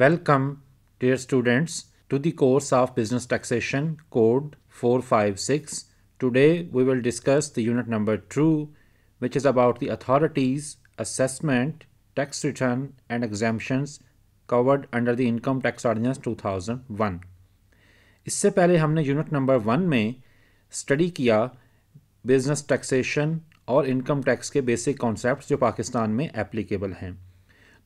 Welcome, dear students, to the course of Business Taxation Code 456. Today we will discuss the unit number 2, which is about the authorities, assessment, tax return and exemptions covered under the Income Tax Ordinance 2001. इससे पहले हमने unit number 1 में study किया business taxation और income tax के basic concepts जो पाकिस्तान में applicable हैं.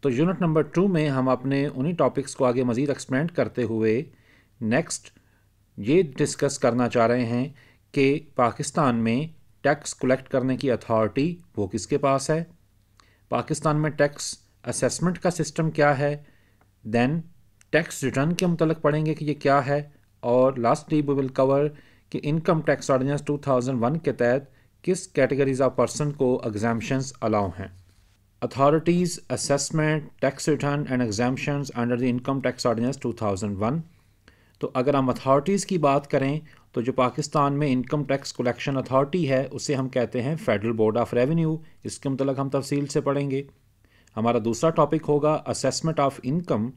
तो यूनिट नंबर 2 में हम अपने उन्हीं टॉपिक्स को आगे मज़ीद एक्सपेंड करते हुए नेक्स्ट ये डिस्कस करना चाह रहे हैं कि पाकिस्तान में टैक्स कलेक्ट करने की अथॉरिटी वो किसके पास है, पाकिस्तान में टैक्स असेसमेंट का सिस्टम क्या है, देन टैक्स रिटर्न के मतलब पढ़ेंगे कि ये क्या है, और लास्टली वी विल कवर कि इनकम टैक्स ऑर्डिनेंस 2001 के तहत किस कैटेगरीज ऑफ पर्सन को एग्जाम्पशंस अलाउ हैं. Authorities, Assessment, Tax Return and Exemptions under the Income Tax Ordinance 2001. तो अगर हम अथॉरिटीज़ की बात करें तो जो पाकिस्तान में इनकम टैक्स कलेक्शन अथॉरिटी है उसे हम कहते हैं फेडरल बोर्ड ऑफ रेवेन्यू. इसके मतलब हम तफसील से पढ़ेंगे. हमारा दूसरा टॉपिक होगा assessment of income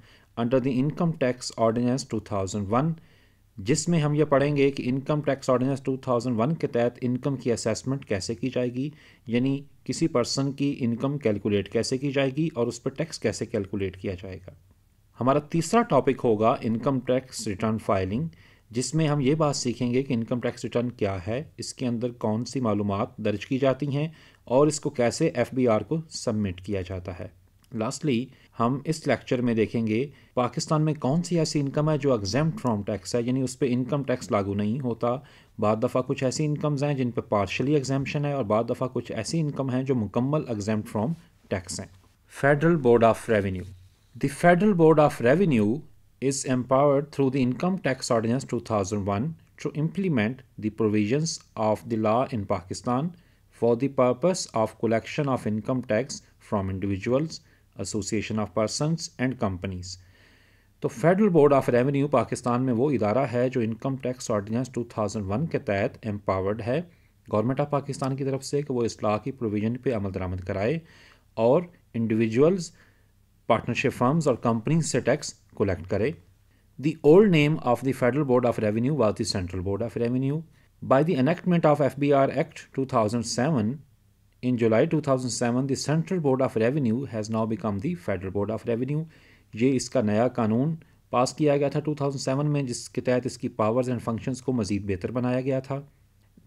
under the income tax ordinance 2001, जिसमें हम ये पढ़ेंगे कि इनकम टैक्स ऑर्डिनेंस 2001 के तहत इनकम की असेसमेंट कैसे की जाएगी, यानी किसी पर्सन की इनकम कैलकुलेट कैसे की जाएगी और उस पर टैक्स कैसे कैलकुलेट किया जाएगा. हमारा तीसरा टॉपिक होगा इनकम टैक्स रिटर्न फाइलिंग, जिसमें हम ये बात सीखेंगे कि इनकम टैक्स रिटर्न क्या है, इसके अंदर कौन सी मालूमात दर्ज की जाती हैं और इसको कैसे एफबीआर को सबमिट किया जाता है. लास्टली हम इस लेक्चर में देखेंगे पाकिस्तान में कौन सी ऐसी इनकम है जो एग्जेम्प्ट फ्रॉम टैक्स है, यानी उस पर इनकम टैक्स लागू नहीं होता. बाद दफ़ा कुछ ऐसी इनकम्स हैं जिन पर पार्शली एग्जेम्पशन है और बाद दफ़ा कुछ ऐसी इनकम हैं जो मुकम्मल एग्जेम्प्ट फ्रॉम टैक्स हैं. Federal board of revenue. The federal board of revenue is empowered through the income tax ordinance 2001 to implement the provisions of the law in Pakistan for the purpose of collection of income tax from individuals, association of persons and companies. तो federal board of revenue Pakistan में वो इदारा है जो income tax ordinance 2001 के तहत empowered है government of Pakistan की तरफ से कि वो इस लॉ की प्रोविजन पे अमल दरामद कराए और इंडिविजुअल्स, पार्टनरशिप फर्म्स और कंपनीज से टैक्स कलेक्ट करे. The old name of the federal board of revenue was the central board of revenue. By the enactment of FBR act 2007 in July 2007, the Central Board of Revenue has now become the Federal Board of Revenue. ये इसका नया कानून पास किया गया था 2007 में, जिसके तहत इसकी पावर्स एंड फंक्शंस को मज़ीद बेहतर बनाया गया था.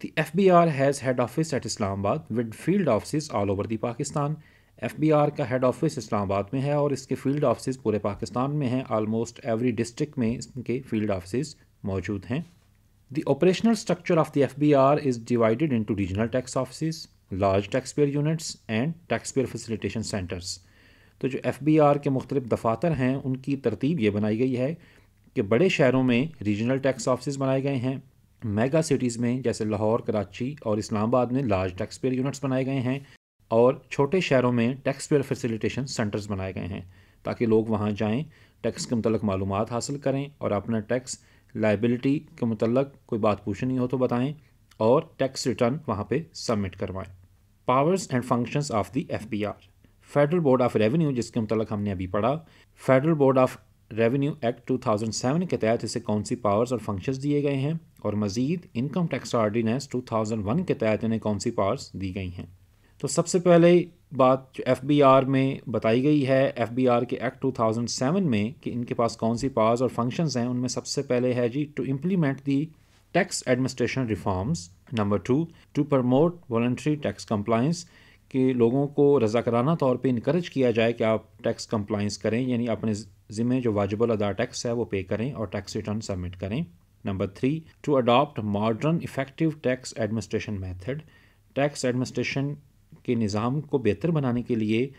The FBR has head office at Islamabad with field offices all over the Pakistan. FBR का head office इस्लामाबाद में है और इसके field offices पूरे पाकिस्तान में हैं. Almost every district में इसके field offices मौजूद हैं. The operational structure of the FBR is divided into regional tax offices, large taxpayer units and taxpayer facilitation centres. तो जो एफबीआर के मुख्तलिफ दफातर हैं उनकी तरतीब ये बनाई गई है कि बड़े शहरों में रीजनल टैक्स ऑफिस बनाए गए हैं, मेगा सिटीज़ में जैसे लाहौर, कराची और इस्लामाबाद में लार्ज टैक्सपेयर यूनिट्स बनाए गए हैं और छोटे शहरों में टैक्सपेयर फैसिलिटेशन सेंटर्स बनाए गए हैं ताकि लोग वहाँ जाएँ, टैक्स के मतलब मालूमात हासिल करें और अपना टैक्स लाइबिलिटी के मतलब कोई बात पूछनी हो तो बताएँ और टैक्स रिटर्न वहाँ पर सबमिट करवाएँ. Powers and Functions of the FBR. Federal Board of Revenue, जिसके मतलब हमने अभी पढ़ा, Federal Board of Revenue Act 2007 के तहत इसे कौन सी पावर्स और फंक्शंस दिए गए हैं और मज़ीद इनकम टैक्स ऑर्डिनेंस 2001 के तहत इन्हें कौन सी पावर्स दी गई हैं. तो सबसे पहले बात जो FBR में बताई गई है FBR के एक्ट 2007 में कि इनके पास कौन सी पावर्स और फंक्शंस हैं, उनमें सबसे पहले है जी to implement the tax administration reforms. Number 2, to promote voluntary tax compliance, कि लोगों को रजाकराना तौर पे इनकरेज किया जाए कि आप टैक्स कंप्लाइंस करें, यानी अपने ज़िम्मे जो वाजिबुल अदा टैक्स है वो पे करें और टैक्स रिटर्न सबमिट करें. Number 3, to adopt modern effective tax administration method, tax administration के निज़ाम को बेहतर बनाने के लिए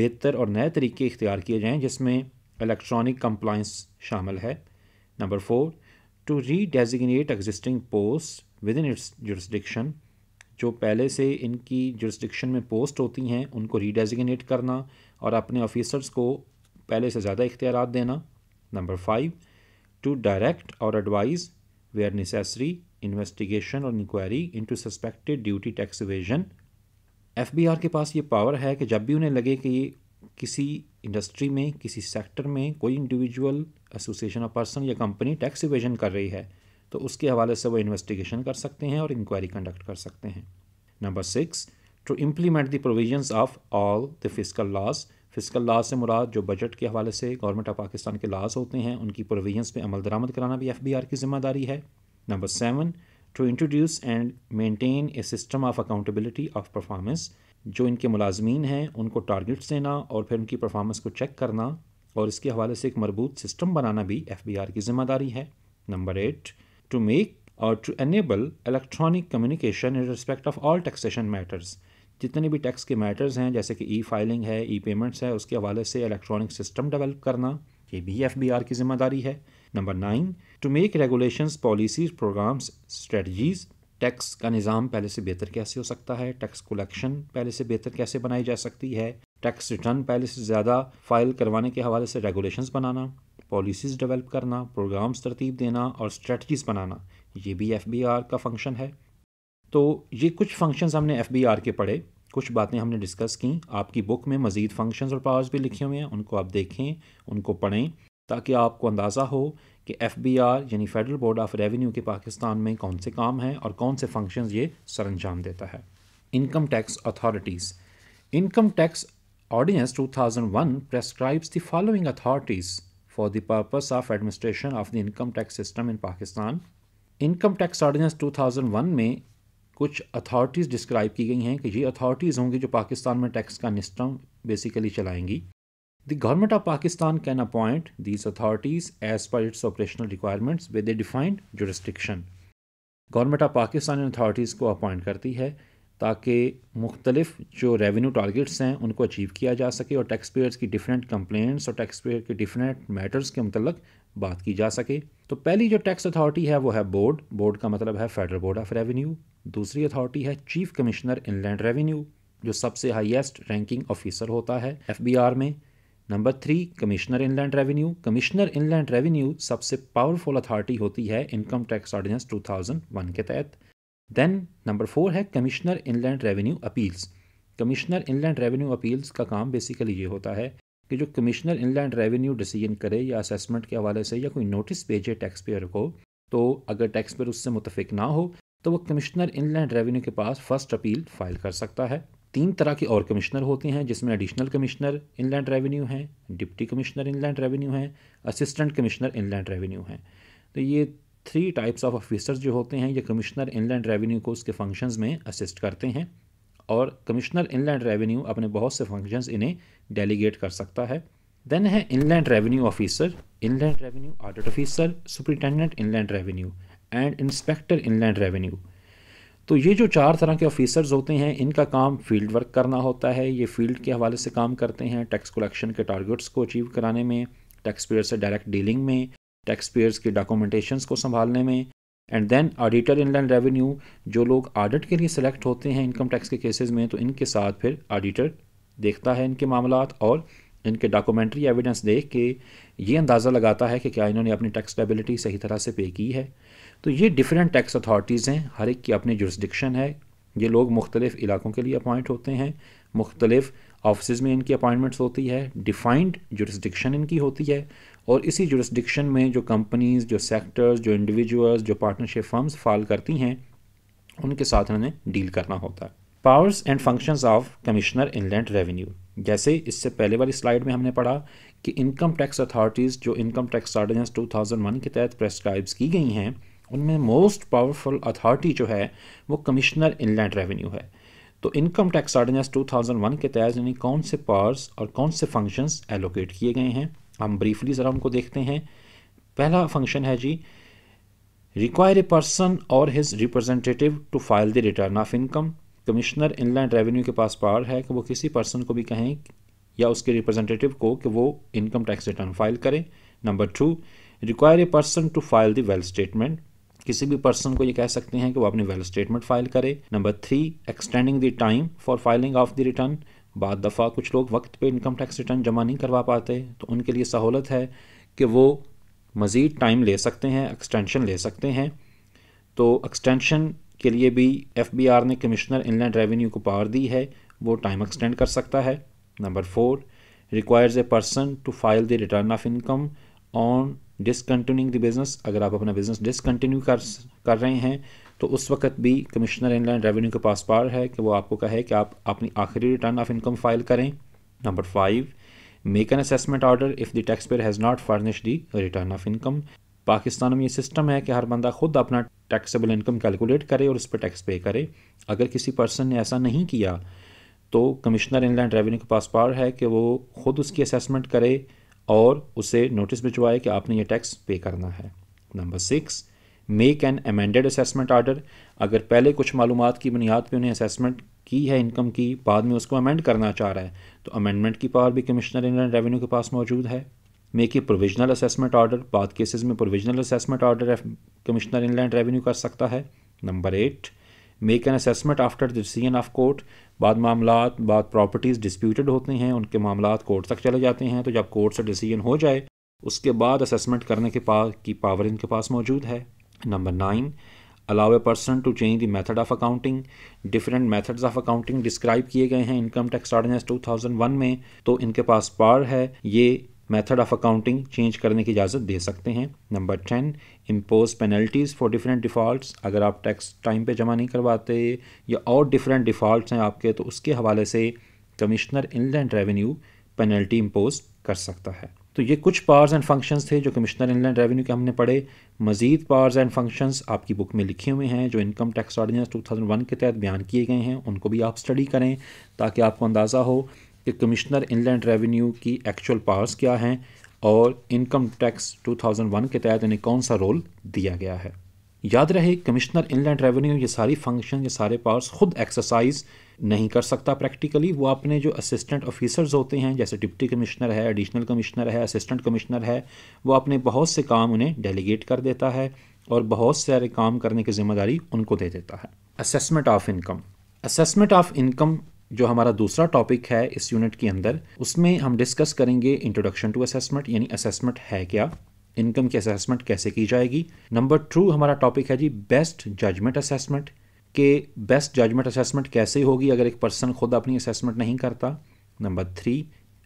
बेहतर और नए तरीके इख्तियार किए जाएँ जिसमें इलेक्ट्रॉनिक कंप्लाइंस शामिल है. Number 4, to redesignate existing post within its jurisdiction, जो पहले से इनकी जुरिस्डिक्शन में पोस्ट होती हैं उनको रीडेजिग्नेट करना और अपने ऑफिसर्स को पहले से ज़्यादा इख्तियारात देना. नंबर 5, टू डायरेक्ट और एडवाइज़ वेयर नेसेसरी इन्वेस्टिगेशन और inquiry into suspected duty tax evasion. FBR के पास ये पावर है कि जब भी उन्हें लगे कि किसी इंडस्ट्री में, किसी सेक्टर में कोई इंडिविजुअल, एसोसिएशन ऑफ पर्सन या कंपनी टैक्स इवेजन कर रही है तो उसके हवाले से वो इन्वेस्टिगेशन कर सकते हैं और इंक्वायरी कंडक्ट कर सकते हैं। Number 6, to implement the provisions of all the fiscal laws. Fiscal laws से मुराद जो बजट के हवाले से गवर्नमेंट ऑफ पाकिस्तान के लॉज होते हैं उनकी प्रोविजंस पे अमल दरामद कराना भी FBR की जिम्मेदारी है। Number 7, to introduce and maintain a system of accountability of performance. जो इनके मुलाजमीन हैं उनको टारगेट्स देना और फिर उनकी परफॉर्मेंस को चेक करना और इसके हवाले से एक मरबूत सिस्टम बनाना भी FBR की जिम्मेदारी है। नंबर 8, टू मेक और to enable electronic communication in respect of all taxation matters. जितने भी टैक्स के मैटर्स हैं जैसे कि E-फाइलिंग है, E-पेमेंट्स है, उसके हवाले से इलेक्ट्रॉनिक सिस्टम डेवलप करना ये भी FBR की जिम्मेदारी है। Number 9, to make regulations, policies, programmes, strategies. Tax का निज़ाम पहले से बेहतर कैसे हो सकता है, टैक्स कलेक्शन पहले से बेहतर कैसे बनाई जा सकती है, टैक्स रिटर्न पहले से ज़्यादा फाइल करवाने के हवाले से रेगुलेशंस बनाना, पॉलिसीज़ डेवलप करना, प्रोग्राम्स तरतीब देना और स्ट्रेटजीज़ बनाना ये भी FBR का फंक्शन है। तो ये कुछ फंक्शंस हमने FBR के पढ़े, कुछ बातें हमने डिस्कस की। आपकी बुक में मज़ीद फंक्शंस और पावर्स भी लिखे हुए हैं, उनको आप देखें, उनको पढ़ें ताकि आपको अंदाज़ा हो कि FBR यानी फेडरल बोर्ड ऑफ रेवेन्यू के पाकिस्तान में कौन से काम हैं और कौन से फंक्शंस ये सरंजाम देता है। Income tax authorities. Income tax ordinance 2001 prescribes the following authorities for the purpose of administration of the income tax system in Pakistan. Income tax ordinance 2001 में कुछ अथॉरिटीज़ डिस्क्राइब की गई हैं कि ये अथॉरिटीज़ होंगी जो पाकिस्तान में टैक्स का सिस्टम बेसिकली चलाएंगी। The government of Pakistan can appoint these authorities as per its operational requirements with a defined jurisdiction. Government of Pakistan authorities को appoint करती है ताकि मुख्तलिफ जो revenue targets हैं उनको achieve किया जा सके और taxpayers की different complaints और taxpayer के different matters के मतलब बात की जा सके। तो पहली जो tax authority है वो है board। board का मतलब है Federal Board of Revenue। दूसरी authority है Chief Commissioner Inland Revenue जो सबसे highest ranking officer होता है FBR में। Number 3, commissioner inland revenue. Commissioner inland revenue सबसे पावरफुल अथॉरिटी होती है इनकम टैक्स ऑर्डिनेंस 2001 के तहत। देन नंबर 4 है commissioner inland revenue appeals. Commissioner inland revenue appeals का काम बेसिकली ये होता है कि जो कमिश्नर इनलैंड रेवेन्यू डिसीजन करे या असेसमेंट के हवाले से या कोई नोटिस भेजे टैक्स पेयर को, तो अगर टैक्स पेयर उससे मुतफिक ना हो तो वो कमिश्नर इनलैंड रेवेन्यू के पास फर्स्ट अपील फाइल कर सकता है। 3 तरह के और कमिश्नर होते हैं जिसमें एडिशनल कमिश्नर इनलैंड रेवेन्यू हैं, डिप्टी कमिश्नर इनलैंड रेवेन्यू हैं, असिस्टेंट कमिश्नर इनलैंड रेवेन्यू हैं। तो ये 3 टाइप्स ऑफ ऑफिसर्स जो होते हैं ये कमिश्नर इनलैंड रेवेन्यू को उसके फंक्शंस में असिस्ट करते हैं और कमिश्नर इनलैंड रेवेन्यू अपने बहुत से फंक्शंस इन्हें डेलीगेट कर सकता है। देन है inland revenue officer, inland revenue audit officer, superintendent inland revenue and inspector inland revenue. तो ये जो 4 तरह के ऑफिसर्स होते हैं इनका काम फील्ड वर्क करना होता है। ये फील्ड के हवाले से काम करते हैं टैक्स कलेक्शन के टारगेट्स को अचीव कराने में, टैक्स पेयर से डायरेक्ट डीलिंग में, टैक्स पेयर्स की डॉक्यूमेंटेशंस को संभालने में। And then auditor inland revenue, जो लोग ऑडिट के लिए सिलेक्ट होते हैं इनकम टैक्स के केसेस में तो इनके साथ फिर ऑडिटर देखता है इनके मामलात और इनके डॉक्यूमेंट्री एविडेंस देख के ये अंदाज़ा लगाता है कि क्या इन्होंने अपनी टैक्स लायबिलिटी सही तरह से पे की है। तो ये डिफरेंट टैक्स अथॉरिटीज़ हैं, हर एक की अपनी जुरिस्डिक्शन है। ये लोग मुख्तलिफ़ इलाकों के लिए अपॉइंट होते हैं, मुख्तलिफ़ ऑफिस में इनकी अपॉइंटमेंट्स होती है, डिफाइंड जुरिस्डिक्शन इनकी होती है और इसी जुरिस्डिक्शन में जो कंपनीज़, जो सेक्टर्स, जो इंडिविजुअल्स, जो पार्टनरशिप फर्म्स फाइल करती हैं उनके साथ उन्हें डील करना होता है। Powers and functions of commissioner inland revenue. जैसे इससे पहले वाली स्लाइड में हमने पढ़ा कि इनकम टैक्स अथॉरिटीज़ जो इनकम टैक्स ऑर्डिनेंस 2001 के तहत प्रेस्क्राइब्स की गई हैं उनमें मोस्ट पावरफुल अथॉरिटी जो है वो कमिश्नर इनलैंड रेवेन्यू है। तो इनकम टैक्स ऑर्डिनेंस 2001 के तहत यानी कौन से पावर्स और कौन से फंक्शंस एलोकेट किए गए हैं हम ब्रीफली ज़रा उनको देखते हैं। पहला फंक्शन है जी रिक्वायर ए पर्सन और his representative to file the return of income. Commissioner inland revenue के पास पावर है कि वो किसी पर्सन को भी कहें या उसके रिप्रेजेंटेटिव को कि वो इनकम टैक्स रिटर्न फाइल करें। Number 2 require a person to file the wealth statement. किसी भी पर्सन को ये कह सकते हैं कि वो अपनी वेल्थ स्टेटमेंट फाइल करे। Number 3 extending the time for filing of the return. बाद दफ़ा कुछ लोग वक्त पे इनकम टैक्स रिटर्न जमा नहीं करवा पाते तो उनके लिए सहूलत है कि वो मज़ीद टाइम ले सकते हैं, एक्सटेंशन ले सकते हैं। तो एक्सटेंशन के लिए भी FBR ने कमिश्नर इनलैंड रेवेन्यू को पावर दी है, वो टाइम एक्सटेंड कर सकता है। Number 4 requires a person to file the return of income on discontinuing the business. अगर आप अपना business discontinue कर रहे हैं तो उस वक्त भी कमिश्नर इनलैंड रेवेन्यू के पास पावर है कि वो आपको कहे कि आप अपनी आखिरी रिटर्न ऑफ इनकम फाइल करें. Number 5, make an assessment order if the tax payer has not furnished the return of income. Pakistan में ये सिस्टम है कि हर बंदा खुद अपना टैक्सेबल इनकम कैलकुलेट करे और उस पर टैक्स पे करे. अगर किसी पर्सन ने ऐसा नहीं किया तो कमिश्नर इनलैंड रेवेन्यू के पास पावर है कि वो खुद उसकी असेसमेंट करे और उसे नोटिस भिजवाए कि आपने ये टैक्स पे करना है. Number 6, make an amended assessment order. अगर पहले कुछ मालूमात की बुनियाद पे उन्हें असेसमेंट की है इनकम की, बाद में उसको अमेंड करना चाह रहा है तो अमेंडमेंट की पावर भी कमिश्नर इनलैंड रेवेन्यू के पास मौजूद है. Make a provisional assessment order. बाद केसेस में provisional assessment order commissioner inland revenue कर सकता है. Number 8, make an assessment after decision of court. बाद प्रॉपर्टीज़ डिस्प्यूटेड होते हैं, उनके मामला कोर्ट तक चले जाते हैं, तो जब कोर्ट से डिसीजन हो जाए उसके बाद असेसमेंट करने के की पावर इनके पास मौजूद है. Number 9, allow a person to change the method of accounting. Different methods of accounting describe किए गए हैं इनकम टैक्स ऑर्डिनेंस 2001 में, तो इनके पास पावर है ये मेथड ऑफ अकाउंटिंग चेंज करने की इजाज़त दे सकते हैं. Number 10, impose penalties for different defaults. अगर आप टैक्स टाइम पे जमा नहीं करवाते या और डिफरेंट डिफ़ॉल्ट हैं आपके तो उसके हवाले से commissioner inland revenue penalty impose कर सकता है. तो ये कुछ पावर्स एंड फंक्शंस थे जो कमिश्नर इनलैंड रेवेन्यू के हमने पढ़े. मज़ीद पावर्स एंड फंक्शंस आपकी बुक में लिखे हुए हैं जो इनकम टैक्स ऑर्डिनेंस 2001 के तहत बयान किए गए हैं. उनको भी आप स्टडी करें ताकि आपको अंदाज़ा हो कि कमिश्नर इनलैंड रेवेन्यू की एक्चुअल पावर्स क्या हैं और इनकम टैक्स 2001 के तहत इन्हें कौन सा रोल दिया गया है. याद रहे कमिश्नर इनलैंड रेवेन्यू ये सारी फंक्शन, ये सारे पावर्स खुद एक्सरसाइज नहीं कर सकता प्रैक्टिकली. वो अपने जो असिस्टेंट ऑफिसर्स होते हैं जैसे डिप्टी कमिश्नर है, एडिशनल कमिश्नर है, असिस्टेंट कमिश्नर है, वो अपने बहुत से काम उन्हें डेलीगेट कर देता है और बहुत सारे काम करने की जिम्मेदारी उनको दे देता है. असेसमेंट ऑफ इनकम, जो हमारा दूसरा टॉपिक है इस यूनिट के अंदर, उसमें हम डिस्कस करेंगे इंट्रोडक्शन टू असेसमेंट, यानी असेसमेंट है क्या, इनकम की असेसमेंट कैसे की जाएगी. नंबर 2 हमारा टॉपिक है जी बेस्ट जजमेंट असेसमेंट, के बेस्ट जजमेंट असेसमेंट कैसे होगी अगर एक पर्सन खुद अपनी असेसमेंट नहीं करता. नंबर 3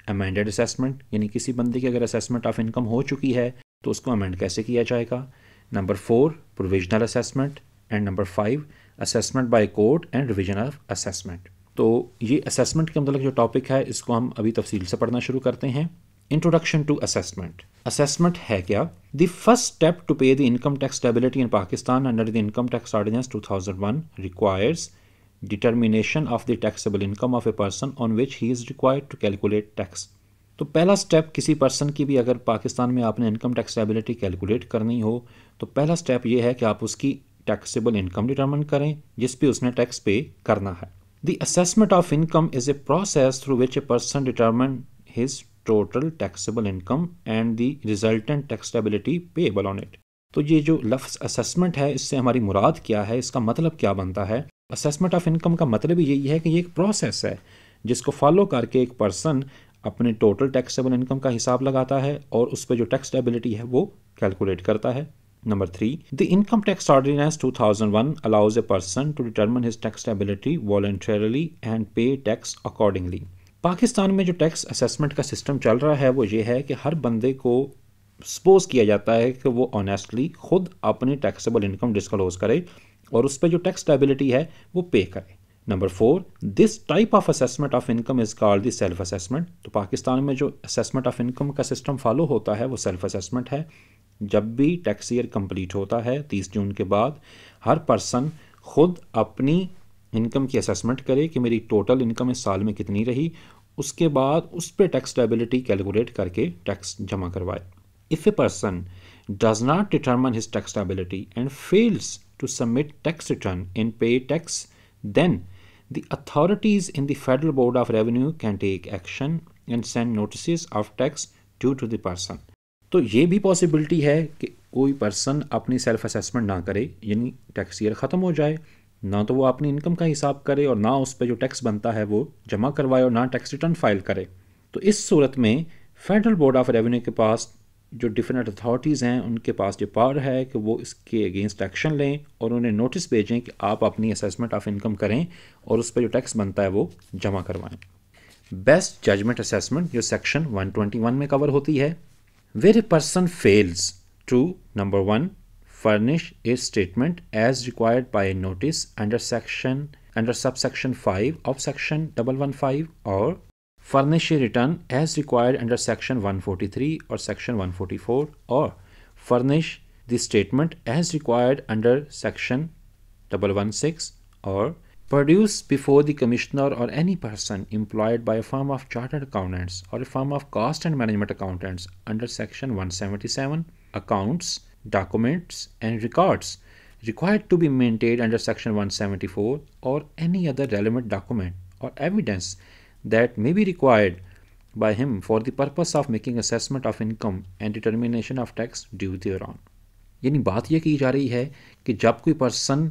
अमेंडेड असेसमेंट, यानी किसी बंदे की अगर असेसमेंट ऑफ इनकम हो चुकी है तो उसको अमेंड कैसे किया जाएगा. Number 4 provisional assessment and number 5 assessment by court and revision of assessment. तो ये असेसमेंट के मतलब जो टॉपिक है इसको हम अभी तफसील से पढ़ना शुरू करते हैं. इंट्रोडक्शन टू असेसमेंट, असेसमेंट है क्या. The first step to pay the income tax stability in Pakistan under the income tax ordinance 2001 requires determination of the taxable income of a person on which he is required to calculate tax. तो पहला step किसी person की भी अगर पाकिस्तान में आपने income tax stability calculate करनी हो तो पहला स्टेप ये है कि आप उसकी टैक्सेबल इनकम डिटर्मिन करें जिस पर उसने टैक्स पे करना है. The assessment of income is a process through which a person determines his total taxable income and the resultant taxability payable on it. तो ये जो लफ्ज़ assessment है इससे हमारी मुराद क्या है, इसका मतलब क्या बनता है. Assessment of income का मतलब ही यही है कि ये एक process है जिसको follow करके एक person अपने total taxable income का हिसाब लगाता है और उस पर जो taxability है वो calculate करता है. Number 3, the Income Tax Ordinance 2001 allows a person to determine his taxability voluntarily and pay tax accordingly. Pakistan में जो टैक्स असेसमेंट का सिस्टम चल रहा है वो ये है कि हर बंदे को सपोज किया जाता है कि वो ऑनेस्टली खुद अपनी टैक्सेबल इनकम डिस्क्लोज करे और उस पर जो टैक्स लायबिलिटी है वो पे करे. Number 4, this type of assessment of income is called the self assessment. तो पाकिस्तान में जो असेसमेंट ऑफ इनकम का सिस्टम फॉलो होता है वो सेल्फ असेसमेंट है. जब भी टैक्स ईयर कंप्लीट होता है 30 जून के बाद हर पर्सन खुद अपनी इनकम की असेसमेंट करे कि मेरी टोटल इनकम इस साल में कितनी रही, उसके बाद उस पर टैक्स लायबिलिटी कैलकुलेट करके टैक्स जमा करवाए. If a person does not determine his tax liability and fails to submit tax return in pay tax then the authorities in the federal board of revenue can take action and send notice of tax due to the person. तो ये भी possibility है कि कोई person अपनी self assessment ना करे, यानी टैक्स ईयर ख़त्म हो जाए, ना तो वो अपनी इनकम का हिसाब करे और ना उस पर जो टैक्स बनता है वो जमा करवाए और ना टैक्स रिटर्न फाइल करे. तो इस सूरत में फेडरल बोर्ड ऑफ रेवेन्यू के पास जो डिफरेंट अथॉरिटीज़ हैं उनके पास ये पावर है कि वो इसके अगेंस्ट एक्शन लें और उन्हें नोटिस भेजें कि आप अपनी असेसमेंट ऑफ इनकम करें और उस पर जो टैक्स बनता है वो जमा करवाएँ. बेस्ट जजमेंट असेसमेंट, ये सेक्शन 121 में कवर होती है. Where a person fails to number one furnish a statement as required by a notice under subsection 5 of section 115 और furnish a return as required under section 143 और section 144 और furnish the statement as required under section 116 और produce before the commissioner or any person employed by a firm of chartered accountants or a firm of cost and management accountants under section 177 accounts, documents and records required to be maintained under section 174 or any other relevant document or evidence that may be required by him for the purpose of making assessment of income and determination of tax due thereon. यानी बात यह की जा रही है कि जब कोई पर्सन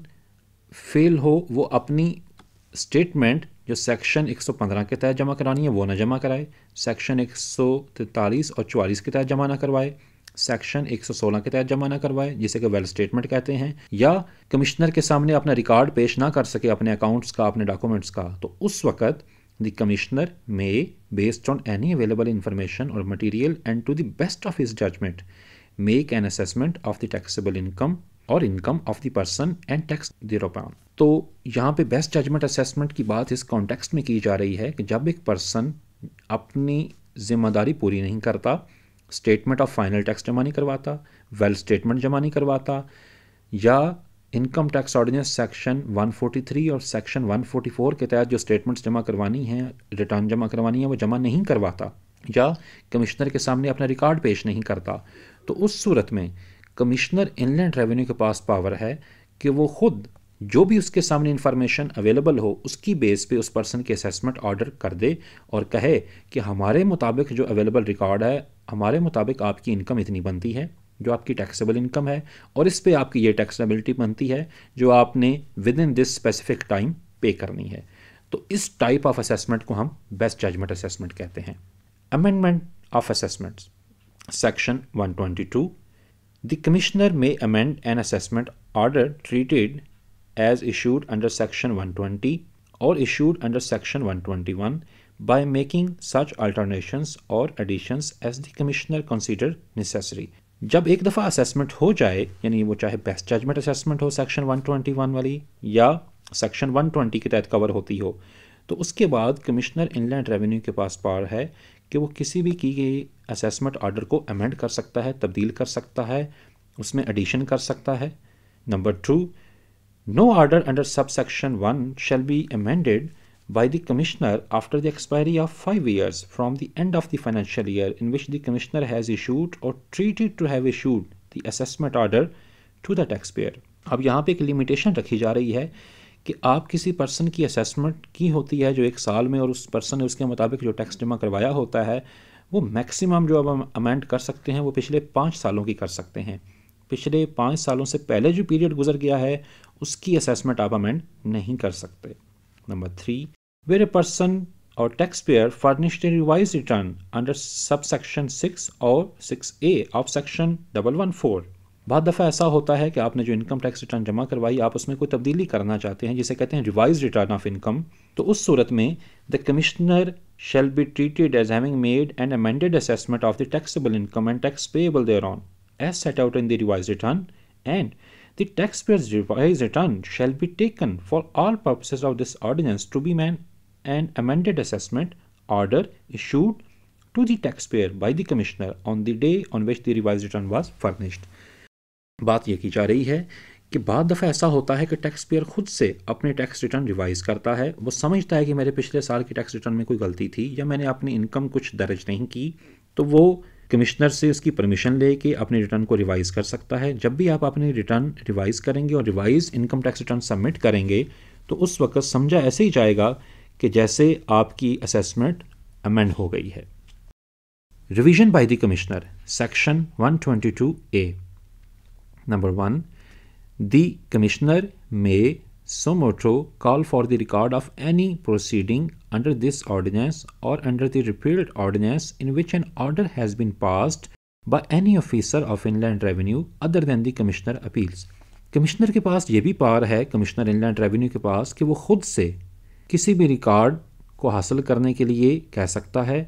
फेल हो वो अपनी स्टेटमेंट जो सेक्शन 115 के तहत जमा करानी है वो ना जमा कराए, सेक्शन 143 और 44 के तहत जमा ना करवाए, सेक्शन 116 के तहत जमा ना करवाए जिसे कि वेल स्टेटमेंट कहते हैं, या कमिश्नर के सामने अपना रिकॉर्ड पेश ना कर सके अपने अकाउंट्स का, अपने डॉक्यूमेंट्स का, तो उस वक्त the commissioner may based on any available information और material and to the best of his judgement make an assessment of the taxable income और income of the person and tax thereupon. तो यहाँ पे best judgement assessment की बात इस context में की जा रही है कि जब एक पर्सन अपनी जिम्मेदारी पूरी नहीं करता, स्टेटमेंट ऑफ फाइनल टैक्स जमा नहीं करवाता, वेल स्टेटमेंट जमा नहीं करवाता, या इनकम टैक्स ऑर्डिनेंस सेक्शन 143 और सेक्शन 144 के तहत जो स्टेटमेंट्स जमा करवानी हैं, रिटर्न जमा करवानी है वो जमा नहीं करवाता, या कमिश्नर के सामने अपना रिकॉर्ड पेश नहीं करता, तो उस सूरत में कमिश्नर इनलैंड रेवेन्यू के पास पावर है कि वो खुद जो भी उसके सामने इंफॉर्मेशन अवेलेबल हो उसकी बेस पे उस पर्सन के असेसमेंट ऑर्डर कर दे और कहे कि हमारे मुताबिक जो अवेलेबल रिकॉर्ड है, हमारे मुताबिक आपकी इनकम इतनी बनती है जो आपकी टैक्सेबल इनकम है और इस पे आपकी ये टैक्सेबिलिटी बनती है जो आपने within this specific time पे करनी है. तो इस टाइप ऑफ असेसमेंट को हम बेस्ट जजमेंट असेसमेंट कहते हैं. Amendment of assessments section 122. The commissioner may amend an assessment order treated as issued under section 120 or issued under section 121 by making such alterations or additions as the commissioner considers necessary. जब एक दफ़ा assessment हो जाए, यानी वो चाहे best judgment assessment हो section 121 वाली या section 120 के तहत कवर होती हो, तो उसके बाद कमिश्नर इनलैंड रेवेन्यू के पास पावर है कि वो किसी भी की गई असेसमेंट ऑर्डर को अमेंड कर सकता है, तब्दील कर सकता है, उसमें एडिशन कर सकता है. Number 2, no order under sub section 1 shall be amended by the commissioner after the expiry of 5 years from the end of the financial year in which the commissioner has issued और treated to have issued the assessment order to the tax payer. अब यहाँ पर एक limitation रखी जा रही है कि आप किसी पर्सन की असेसमेंट की होती है जो एक साल में, और उस पर्सन ने उसके मुताबिक जो टैक्स जमा करवाया होता है वो मैक्सिमम जो अब अमेंड कर सकते हैं वो पिछले 5 सालों की कर सकते हैं. पिछले 5 सालों से पहले जो पीरियड गुजर गया है उसकी असेसमेंट आप अमेंड नहीं कर सकते. नंबर 3, वेर ए पर्सन और tax payer furnished a revise return under sub section 6 और 6A ऑफ सेक्शन 114. बहुत दफ़ा ऐसा होता है कि आपने जो इनकम टैक्स रिटर्न जमा करवाई आप उसमें कोई तब्दीली करना चाहते हैं जिसे कहते हैं रिवाइज रिटर्न ऑफ इनकम, तो उस सूरत में the commissioner shall be treated as having made and amended assessment of the taxable income and tax payable thereon as set out in the revise return and the tax payers revise return shall be taken for all purposes of this ordinance to be man and amended assessment order issued to the tax payer by the commissioner on the day on which the revise return was furnished. बात यह की जा रही है कि बाद दफ़ा ऐसा होता है कि टैक्स पेयर खुद से अपने टैक्स रिटर्न रिवाइज करता है, वो समझता है कि मेरे पिछले साल की टैक्स रिटर्न में कोई गलती थी या मैंने अपनी इनकम कुछ दर्ज नहीं की, तो वो कमिश्नर से उसकी परमिशन लेके अपने रिटर्न को रिवाइज कर सकता है. जब भी आप अपनी रिटर्न रिवाइज करेंगे और revise income tax return submit करेंगे तो उस वक्त समझा ऐसे ही जाएगा कि जैसे आपकी असेसमेंट अमेंड हो गई है. Revision by the commissioner section 122A. Number 1, the commissioner may so motu call for the record of any proceeding under this ordinance or under the repealed ordinance in which an order has been passed by any officer of inland revenue other than the commissioner appeals. Commissioner के पास ये भी power है, commissioner inland revenue के पास, कि वो खुद से किसी भी रिकॉर्ड को हासिल करने के लिए कह सकता है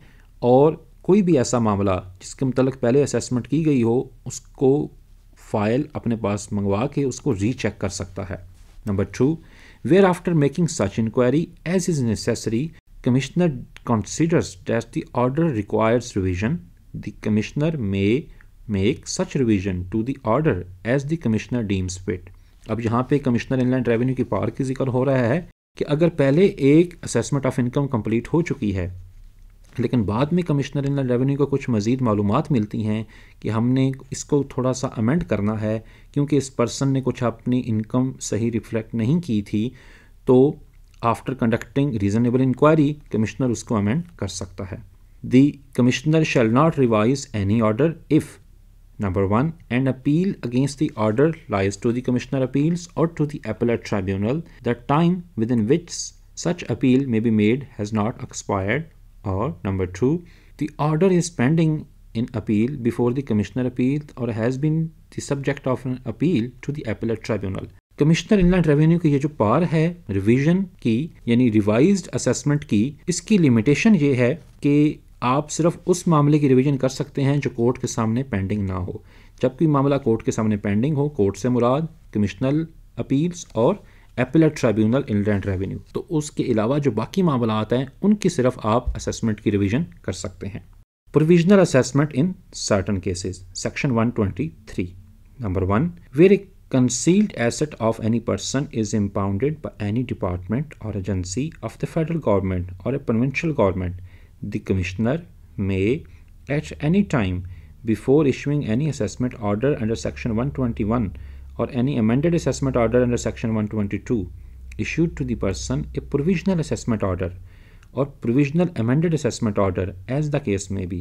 और कोई भी ऐसा मामला जिसके मतलब पहले असेसमेंट की गई हो उसको फाइल अपने पास मंगवा के उसको रीचेक कर सकता है। Number 2, where after making such inquiry as is necessary Commissioner considers that the order requires revision. The Commissioner may make such revision to the order as the Commissioner deems fit. अब यहाँ पे Commissioner Inland Revenue की power की जिक्र हो रहा है कि अगर पहले एक assessment of income complete हो चुकी है लेकिन बाद में Commissioner Inland Revenue को कुछ मज़ीद मालूमात मिलती हैं कि हमने इसको थोड़ा सा अमेंड करना है क्योंकि इस पर्सन ने कुछ अपनी इनकम सही रिफ्लेक्ट नहीं की थी, तो after conducting reasonable inquiry commissioner उसको अमेंड कर सकता है। The commissioner shall not revise any order if number 1 and appeal against the order lies to the commissioner appeals और to the appellate tribunal the time within which such appeal may be made has not expired और number 2 the order is pending in appeal before the commissioner appeal और has been the subject of an appeal to the appellate tribunal. Commissioner inland revenue की ये जो power है revision की यानी revised assessment की, इसकी लिमिटेशन ये है कि आप सिर्फ उस मामले की रिवीजन कर सकते हैं जो कोर्ट के सामने पेंडिंग ना हो। जबकि मामला कोर्ट के सामने पेंडिंग हो, कोर्ट से मुराद कमिश्नर अपील्स और एपेलेट ट्राइब्यूनल इनलैंड रेवेन्यू, तो उसके अलावा जो बाकी मामला आते हैं उनकी सिर्फ आप असेसमेंट की रिवीजन कर सकते हैं। Provisional assessment in certain cases section 123 number 1 where concealed asset of any person is impounded by any department or agency of the federal government or a provincial government, the commissioner may at any time before issuing any assessment order under section 121 or any amended assessment order under section 122 issue to the person a provisional assessment order or provisional amended assessment order as the case may be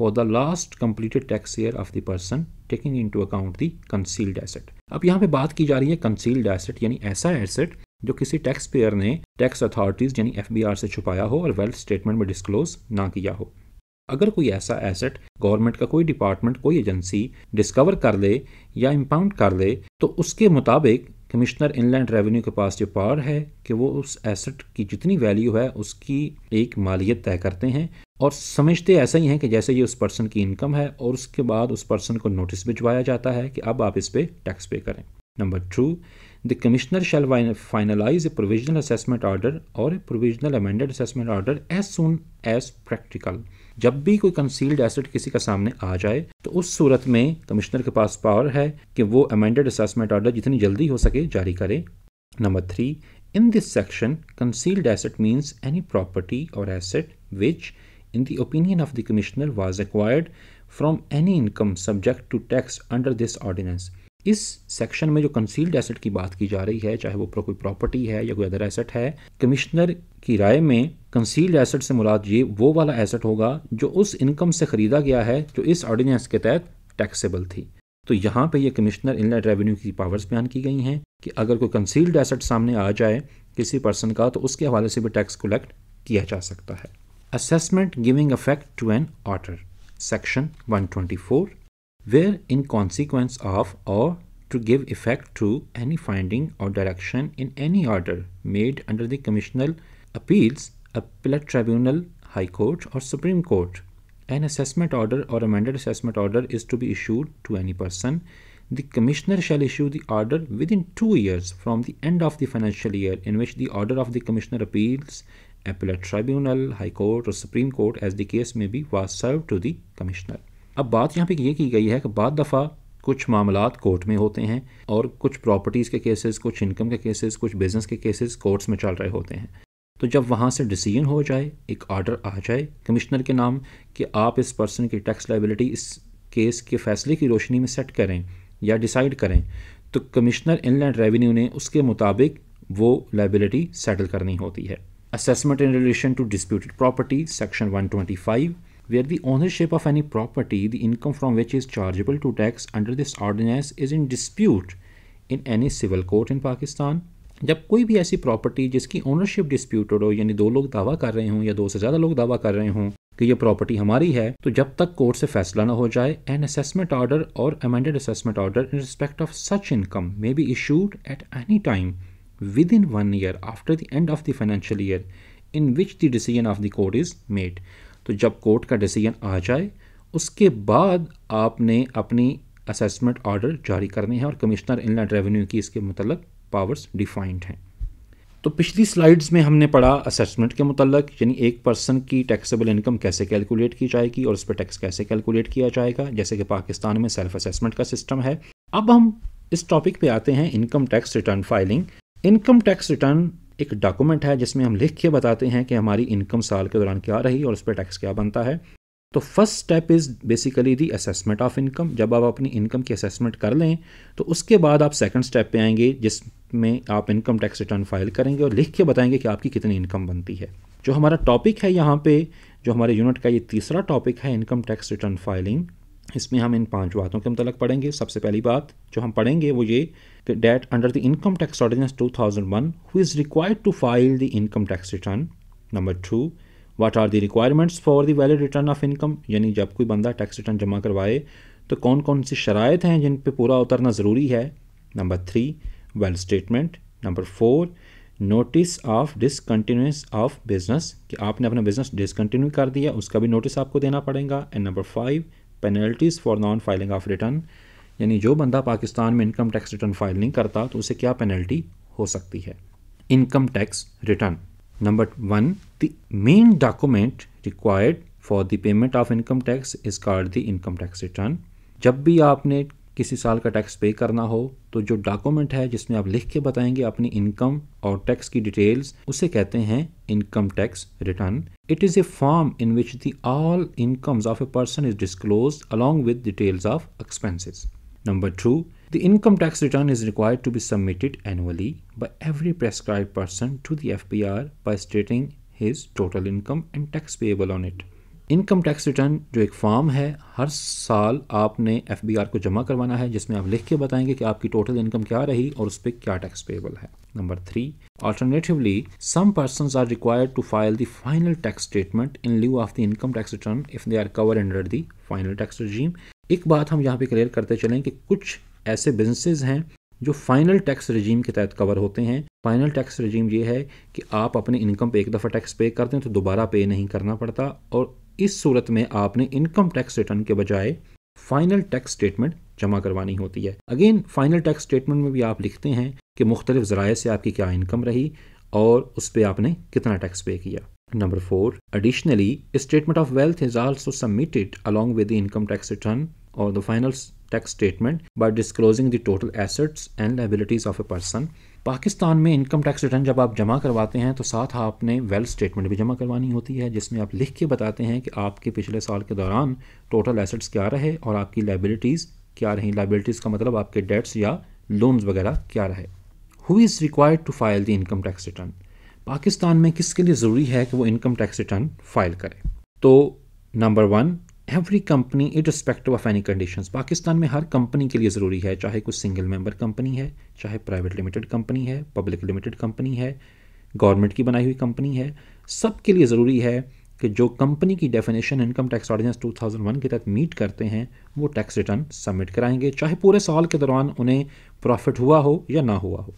for the last completed tax year of the person taking into account the concealed asset. अब यहाँ पे बात की जा रही है concealed asset यानी ऐसा एसेट जो किसी टैक्स पेयर ने टैक्स अथॉरिटीज यानी एफबीआर से छुपाया हो और वेल्थ स्टेटमेंट में डिस्क्लोज ना किया हो। अगर कोई ऐसा एसेट गवर्नमेंट का कोई डिपार्टमेंट कोई एजेंसी डिस्कवर कर ले या इम्पाउंड कर ले तो उसके मुताबिक कमिश्नर इनलैंड रेवेन्यू के पास ये पावर है कि वो उस एसेट की जितनी वैल्यू है उसकी एक मालियत तय करते हैं और समझते ऐसा ही हैं कि जैसे ये उस पर्सन की इनकम है और उसके बाद उस पर्सन को नोटिस भिजवाया जाता है कि अब आप इस पे टैक्स पे करें। Number 2 the commissioner shall finalise a provisional assessment order और a provisional amended assessment order as soon as practical. जब भी कोई कंसील्ड एसेट किसी का सामने आ जाए तो उस सूरत में कमिश्नर के पास पावर है कि वो अमेंडेड असेसमेंट ऑर्डर जितनी जल्दी हो सके जारी करे। Number 3 in this section concealed asset means any property और asset which in the opinion of the commissioner was acquired from any income subject to tax under this ordinance. इस section में जो कंसील्ड एसेट की बात की जा रही है चाहे वो कोई प्रॉपर्टी है या कोई अदर एसेट है, कमिश्नर की राय में कंसील्ड एसेट से मुराद ये वो वाला एसेट होगा जो उस इनकम से खरीदा गया है जो इस ऑर्डिनेंस के तहत टैक्सेबल थी। तो यहाँ पे ये कमिश्नर इनलैंड रेवेन्यू की पावर्स बयान की गई हैं कि अगर कोई कंसील्ड एसेट सामने आ जाए किसी पर्सन का तो उसके हवाले से भी टैक्स कलेक्ट किया जा सकता है। Assessment giving effect to an order section 124 where in consequence of or to give effect to any finding or direction in any order made under the commissional appeals appellate tribunal high court or supreme court an assessment order or amended assessment order is to be issued to any person the commissioner shall issue the order within 2 years from the end of the financial year in which the order of the commissioner appeals Appellate Tribunal, High Court और Supreme Court as the case may be was served to the Commissioner. अब बात यहाँ पे ये की गई है कि बाद दफ़ा कुछ मामलात कोर्ट में होते हैं और कुछ प्रॉपर्टीज़ के केसेस, कुछ इनकम के केसेस, कुछ बिजनेस के केसेस कोर्ट्स में चल रहे होते हैं। तो जब वहाँ से डिसीजन हो जाए, एक ऑर्डर आ जाए कमिश्नर के नाम कि आप इस पर्सन की टैक्स लाइबिलिटी इस केस के फैसले की रोशनी में सेट करें या डिसाइड करें, तो कमिश्नर इनलैंड रेवेन्यू ने उसके मुताबिक वो लाइबिलिटी सेटल करनी होती है। Assessment in relation to disputed property section 125 where the ownership of any property the income from which is chargeable to tax under this ordinance is in dispute in any civil court in Pakistan. जब कोई भी ऐसी property जिसकी ownership disputed हो यानी 2 लोग दावा कर रहे हों या 2 से ज़्यादा लोग दावा कर रहे हों कि ये प्रॉपर्टी हमारी है, तो जब तक कोर्ट से फैसला ना हो जाए एन असेसमेंट ऑर्डर और amended assessment order in respect of such income may be issued at any time within 1 year after the end of the financial year in which the decision of the court is made. तो जब court का decision आ जाए उसके बाद आपने अपनी assessment order जारी करने हैं और कमिश्नर इनलैंड रेवेन्यू की इसके मतलब पावर्स डिफाइंड हैं। तो पिछली स्लाइड्स में हमने पढ़ा असेसमेंट के मतलब यानी एक पर्सन की टैक्सेबल इनकम कैसे कैलकुलेट की जाएगी और उस पर टैक्स कैसे कैलकुलेट किया जाएगा, जैसे कि पाकिस्तान में सेल्फ असेसमेंट का सिस्टम है। अब हम इस टॉपिक पे आते हैं income tax return filing. Income tax return एक डॉक्यूमेंट है जिसमें हम लिख के बताते हैं कि हमारी इनकम साल के दौरान क्या रही और उस पर टैक्स क्या बनता है। तो first step is basically the assessment of income. जब आप अपनी इनकम की असेसमेंट कर लें तो उसके बाद आप सेकंड स्टेप पे आएंगे जिसमें आप इनकम टैक्स रिटर्न फाइल करेंगे और लिख के बताएंगे कि आपकी कितनी इनकम बनती है। जो हमारा टॉपिक है यहाँ पे, जो हमारे यूनिट का ये तीसरा टॉपिक है इनकम टैक्स रिटर्न फाइलिंग, इसमें हम इन पांच बातों के मतलब पढ़ेंगे। सबसे पहली बात जो हम पढ़ेंगे वो ये कि that under the income tax ordinance 2001 who is required to file the income tax return. Number two, what are the requirements for the valid return of income, यानी जब कोई बंदा टैक्स रिटर्न जमा करवाए तो कौन कौन सी शराइत हैं जिन पर पूरा उतरना ज़रूरी है। Number three, wealth statement. Number four, notice of discontinuance of business, कि आपने अपना बिजनेस डिसकंटिन्यू कर दिया उसका भी नोटिस आपको देना पड़ेगा। And number five, penalties for non filing of return, यानी जो बंदा पाकिस्तान में इनकम टैक्स रिटर्न फाइल नहीं करता तो उसे क्या पेनल्टी हो सकती है। Income tax return number one, the main document required for the payment of income tax is called the income tax return. जब भी आपने किसी साल का टैक्स पे करना हो तो जो डॉक्यूमेंट है जिसमें आप लिख के बताएंगे अपनी इनकम और टैक्स की डिटेल्स, उसे कहते हैं income tax return. It is a form in which the all incomes of a person is disclosed along with details of expenses. Number two, the income tax return is required to be submitted annually by every prescribed person to the FBR by stating his total income and tax payable on it. Income tax return जो एक form है, हर साल आपने FBR को जमा करवाना है जिसमें आप लिख के बताएंगे कि आपकी टोटल इनकम क्या रही और उस पर क्या टैक्स पेएबल है। Number three, alternatively some persons are required to file the final tax statement in lieu of the income tax return if they are covered under the final tax regime. एक बात हम यहाँ पे clear करते चलें कि कुछ ऐसे बिजनेसेस हैं जो फाइनल टैक्स रिजीम के तहत कवर होते हैं। फाइनल टैक्स रिजीम ये है कि आप अपने इनकम पे एक दफ़ा टैक्स पे करते हैं तो दोबारा पे नहीं करना पड़ता, और इस सूरत में आपने इनकम टैक्स रिटर्न के बजाय फाइनल टैक्स स्टेटमेंट जमा करवानी होती है। अगेन फाइनल टैक्स स्टेटमेंट में भी आप लिखते हैं कि मुख्तलिफ ज़राए से आपकी क्या इनकम रही और उस पर आपने कितना टैक्स पे किया। Number four, additionally statement of wealth is also submitted along with the income tax return और the final tax statement by disclosing the total assets and liabilities of a person. Pakistan में income tax return जब आप जमा करवाते हैं तो साथ आपने वेल्थ स्टेटमेंट भी जमा करवानी होती है जिसमें आप लिख के बताते हैं कि आपके पिछले साल के दौरान टोटल एसेट्स क्या रहे और आपकी लायबिलिटीज़ क्या रहीं। लायबिलिटीज़ का मतलब आपके डेट्स या लोन्स वगैरह क्या रहे। Who is required to file the income tax return, Pakistan में किसके लिए ज़रूरी है कि वो इनकम टैक्स रिटर्न फाइल करे। तो number one, every company irrespective of any conditions, Pakistan में हर कंपनी के लिए ज़रूरी है, चाहे कोई सिंगल मेंबर कंपनी है, चाहे प्राइवेट लिमिटेड कंपनी है, पब्लिक लिमिटेड कंपनी है, गवर्नमेंट की बनाई हुई कंपनी है, सब के लिए ज़रूरी है कि जो कंपनी की डेफिनेशन इनकम टैक्स ऑर्डिनेंस 2001 के तहत मीट करते हैं वो टैक्स रिटर्न सबमिट कराएंगे, चाहे पूरे साल के दौरान उन्हें प्रॉफिट हुआ हो या ना हुआ हो।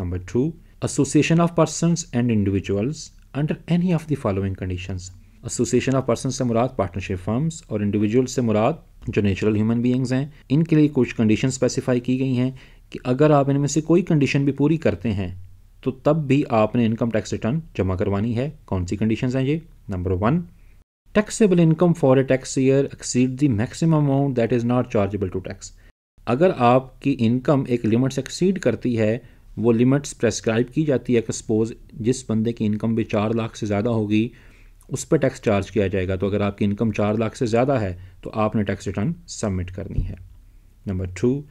Number two, association of persons and individuals under any of the following conditions. Association of person से मुराद पार्टनरशिप फर्म्स और इंडिविजुअल से मुराद जो नेचुरल ह्यूमन बीइंग्स हैं। इनके लिए कुछ कंडीशन स्पेसिफाई की गई हैं कि अगर आप इनमें से कोई कंडीशन भी पूरी करते हैं तो तब भी आपने इनकम टैक्स रिटर्न जमा करवानी है। कौन सी कंडीशंस हैं ये? Number one, taxable income for a tax year exceed the maximum amount that is not chargeable to tax. अगर आपकी इनकम एक लिमिट से एक्सीड करती है, वो लिमिट्स प्रेस्क्राइब की जाती है कि सपोज जिस बंदे की इनकम भी 4 लाख से ज़्यादा होगी उस पर टैक्स चार्ज किया जाएगा। तो अगर आपकी इनकम 4 लाख से ज़्यादा है तो आपने टैक्स रिटर्न सबमिट करनी है। Number two,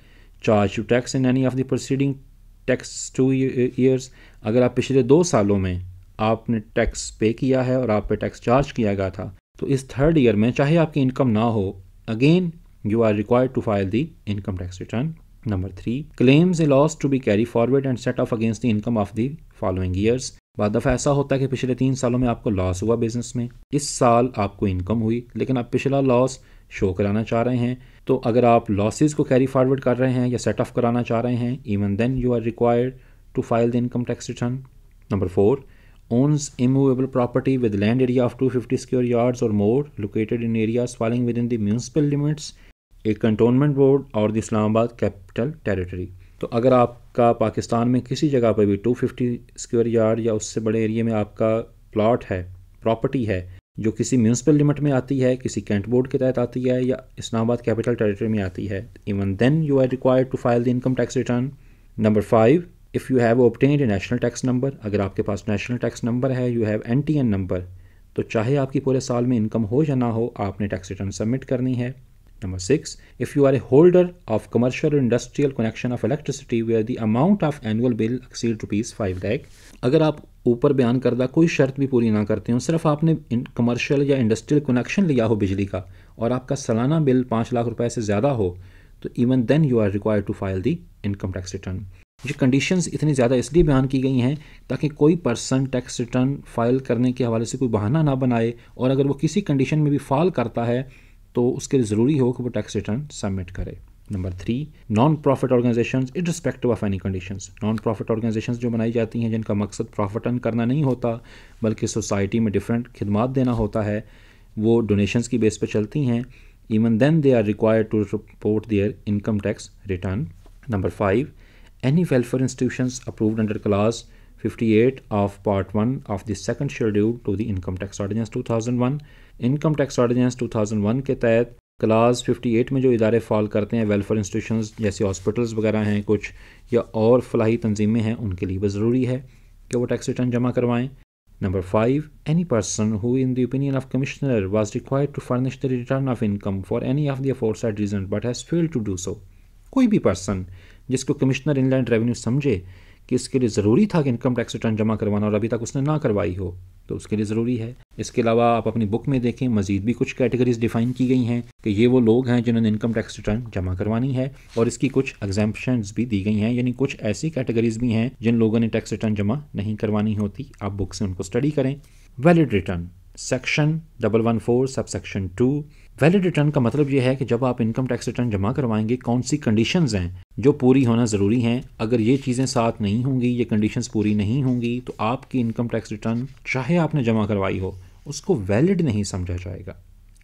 charge to tax in any of the proceeding tax 2 years, अगर आप पिछले 2 सालों में आपने टैक्स पे किया है और आप पे टैक्स चार्ज किया गया था तो इस थर्ड ईयर में चाहे आपकी इनकम ना हो, again you are required to file the income tax return. Number three, claims a loss to be carry forward and set off against the income of the following years. बाद दफ़ा ऐसा होता है कि पिछले 3 सालों में आपको लॉस हुआ बिजनेस में, इस साल आपको इनकम हुई लेकिन आप पिछला लॉस शो कराना चाह रहे हैं, तो अगर आप लॉसेज को कैरी फॉरवर्ड कर रहे हैं या सेट ऑफ कराना चाह रहे हैं, even then you are required to file the income tax return. Number four, owns immovable property with land area of 250 square yards or more located in areas falling within the municipal limits, a cantonment board or the Islamabad capital territory. तो अगर आपका पाकिस्तान में किसी जगह पर भी 250 square yard या उससे बड़े एरिया में आपका प्लॉट है, प्रॉपर्टी है जो किसी म्यूनसिपल लिमिट में आती है, किसी कैंट बोर्ड के तहत आती है या इस्लामाबाद कैपिटल टेरिटरी में आती है, even then you are required to file the income tax return. Number 5, if you have obtained a national tax number, अगर आपके पास नेशनल टैक्स नंबर है, यू हैव NTN नंबर, तो चाहे आपकी पूरे साल में इनकम हो या ना हो आपने टैक्स रिटर्न सबमिट करनी है. Number 6, if you are a holder of commercial or industrial connection of electricity where the amount of annual bill exceeds ₹5 lakh, अगर आप ऊपर बयान करदा कोई शर्त भी पूरी ना करते हो, सिर्फ आपने कमर्शियल या इंडस्ट्रियल कनेक्शन लिया हो बिजली का और आपका सालाना बिल ₹5 लाख से ज़्यादा हो, तो even then you are required to file the income tax return. ये कंडीशंस इतनी ज़्यादा इसलिए बयान की गई हैं ताकि कोई पर्सन टैक्स रिटर्न फाइल करने के हवाले से कोई बहाना ना बनाए, और अगर वो किसी कंडीशन में भी फाल करता है तो उसके लिए ज़रूरी हो कि वो टैक्स रिटर्न सबमिट करे. Number 3, non profit organisations irrespective of any conditions. Non profit organisations जो बनाई जाती हैं जिनका मकसद प्रॉफिट अर्न करना नहीं होता बल्कि सोसाइटी में डिफरेंट खिदमात देना होता है, वो डोनेशंस की बेस पर चलती हैं, even then they are required to report their income tax return. Number 5, any welfare institutions approved under clause 58 of Part 1 of the Second Schedule to the Income Tax Ordinance 2001. Income Tax Ordinance 2001 के तहत class 58 में जो इदारे fall करते हैं welfare institutions जैसे hospitals वगैरह हैं कुछ या और फलाही तंजीमें हैं, उनके लिए भी ज़रूरी है कि वो टैक्स रिटर्न जमा करवाएँ. Number 5, any person who in the opinion of Commissioner was required to furnish the return of income for any of the aforesaid reasons but has failed to do so. कोई भी person जिसको commissioner inland revenue समझे कि इसके लिए ज़रूरी था कि इनकम टैक्स रिटर्न जमा करवाना और अभी तक उसने ना करवाई हो, तो उसके लिए ज़रूरी है. इसके अलावा आप अपनी बुक में देखें मजीद भी कुछ कैटेगरीज डिफ़ाइन की गई हैं कि ये वो लोग हैं जिन्होंने इनकम टैक्स रिटर्न जमा करवानी है, और इसकी कुछ एग्जाम्पशंस भी दी गई हैं, यानी कुछ ऐसी कैटेगरीज भी हैं जिन लोगों ने टैक्स रिटर्न जमा नहीं करवानी होती. आप बुक से उनको स्टडी करें. Valid return section 114 subsection 2. Valid return का मतलब यह है कि जब आप इनकम टैक्स रिटर्न जमा करवाएंगे कौन सी कंडीशंस हैं जो पूरी होना ज़रूरी हैं. अगर ये चीज़ें साथ नहीं होंगी, ये कंडीशंस पूरी नहीं होंगी, तो आपकी इनकम टैक्स रिटर्न चाहे आपने जमा करवाई हो उसको वैलिड नहीं समझा जाएगा,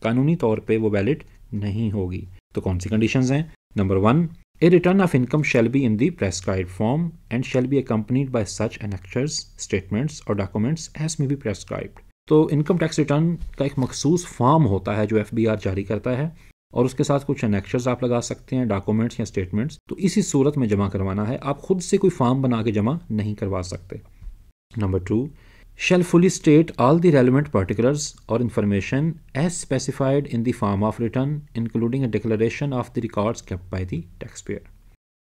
कानूनी तौर पे वो वैलिड नहीं होगी. तो कौन सी कंडीशंस हैं? Number 1, a return of income shall be in the prescribed form and shall be accompanied by such annexures, statements और documents as may be prescribed. तो इनकम टैक्स रिटर्न का एक मखसूस फॉर्म होता है जो FBR जारी करता है और उसके साथ कुछ एनेक्चर्स आप लगा सकते हैं, डॉक्यूमेंट्स या स्टेटमेंट्स. तो इसी सूरत में जमा करवाना है, आप खुद से कोई फॉर्म बना के जमा नहीं करवा सकते. Number 2, shall fully state all the relevant particulars और information as specified in the form of return including a declaration of the records kept by the tax payer.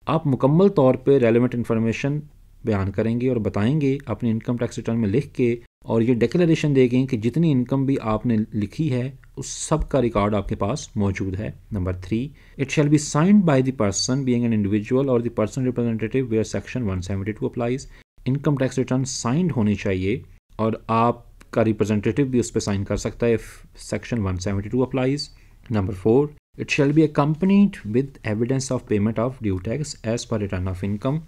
आप मुकम्मल तौर पर रेलिवेंट इन्फॉर्मेशन बयान करेंगे और बताएंगे अपने इनकम टैक्स रिटर्न में लिख के, और ये डिक्लेरेशन देंगे कि जितनी इनकम भी आपने लिखी है उस सब का रिकॉर्ड आपके पास मौजूद है. Number 3, it shall be signed by the person being an individual और the person representative where section 172 applies. Income tax return signed होनी चाहिए और आपका रिप्रेजेंटेटिव भी उस पर साइन कर सकता है if section 172 applies. Number 4, it shall be accompanied with evidence of payment of due tax as per return of income.